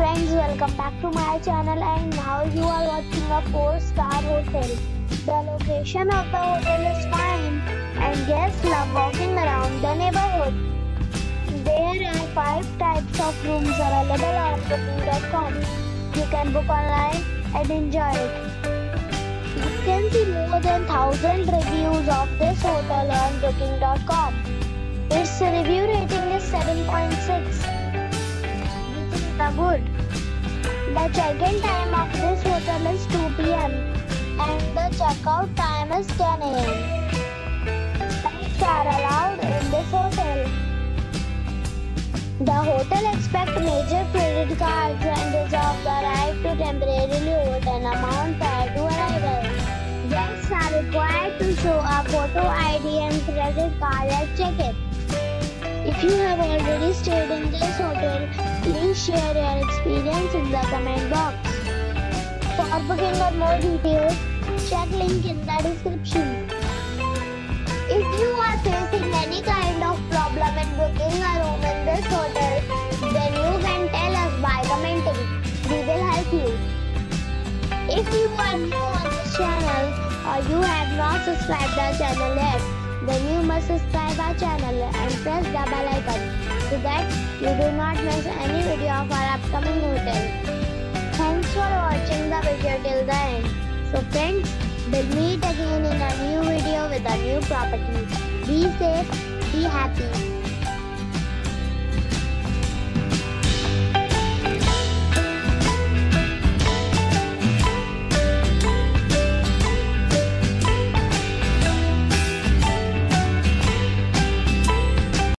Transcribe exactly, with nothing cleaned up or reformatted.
friends, welcome back to my channel, and now you are watching a four star hotel. The location of the hotel is fine and guests love walking around the neighborhood. There are five types of rooms available on Booking dot com. You can book online and enjoy it. You can see more than one thousand reviews of this hotel on Booking dot com. Its review rating is seven point six. Good. The check-in time of this hotel is two p m and the check-out time is ten a m Pets are allowed in this hotel. The hotel accepts major credit cards and reserves the right to temporarily hold an amount prior to arrival. Guests are required to show a photo I D and credit card at check-in. If you have already stayed in this hotel, please share your experience in the comment box. For booking or more details, check link in the description. If you are facing any kind of problem in booking a room in this hotel, then you can tell us by commenting. We will help you. If you are new on this channel or you have not subscribed our channel yet, then you must subscribe our channel and press the bell icon so that you do not miss any video of our upcoming hotel. Thanks for watching the video till the end. So friends, we'll meet again in a new video with a new property. Be safe, be happy.